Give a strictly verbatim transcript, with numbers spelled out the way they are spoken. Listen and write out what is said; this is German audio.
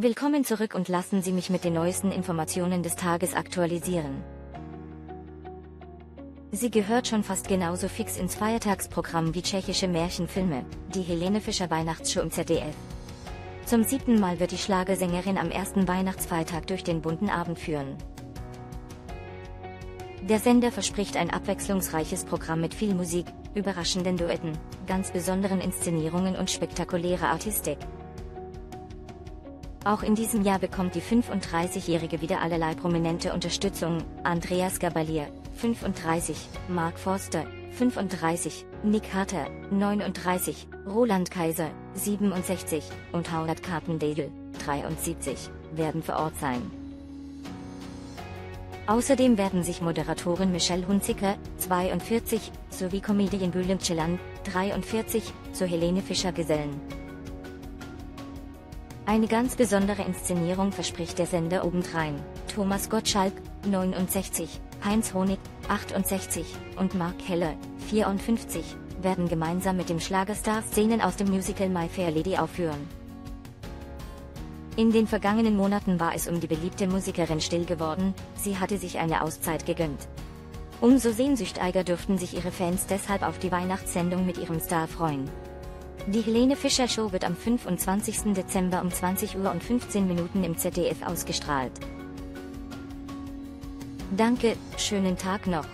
Willkommen zurück und lassen Sie mich mit den neuesten Informationen des Tages aktualisieren. Sie gehört schon fast genauso fix ins Feiertagsprogramm wie tschechische Märchenfilme, die Helene Fischer Weihnachtsshow im Z D F. Zum siebten Mal wird die Schlagersängerin am ersten Weihnachtsfeiertag durch den bunten Abend führen. Der Sender verspricht ein abwechslungsreiches Programm mit viel Musik, überraschenden Duetten, ganz besonderen Inszenierungen und spektakulärer Artistik. Auch in diesem Jahr bekommt die fünfunddreißigjährige wieder allerlei prominente Unterstützung: Andreas Gabalier, fünfunddreißig, Mark Forster, fünfunddreißig, Nick Carter, neununddreißig, Roland Kaiser, siebenundsechzig, und Howard Carpendale, dreiundsiebzig, werden vor Ort sein. Außerdem werden sich Moderatorin Michelle Hunziker, zweiundvierzig, sowie Comedian Bülent Ceylan, dreiundvierzig, zu Helene Fischer gesellen. Eine ganz besondere Inszenierung verspricht der Sender obendrein: Thomas Gottschalk, neunundsechzig, Heinz Honig, achtundsechzig, und Mark Helle, vierundfünfzig, werden gemeinsam mit dem Schlagerstar Szenen aus dem Musical My Fair Lady aufführen. In den vergangenen Monaten war es um die beliebte Musikerin still geworden, sie hatte sich eine Auszeit gegönnt. Umso sehnsüchtiger dürften sich ihre Fans deshalb auf die Weihnachtssendung mit ihrem Star freuen. Die Helene Fischer-Show wird am fünfundzwanzigsten Dezember um zwanzig Uhr und fünfzehn Minuten im Z D F ausgestrahlt. Danke, schönen Tag noch.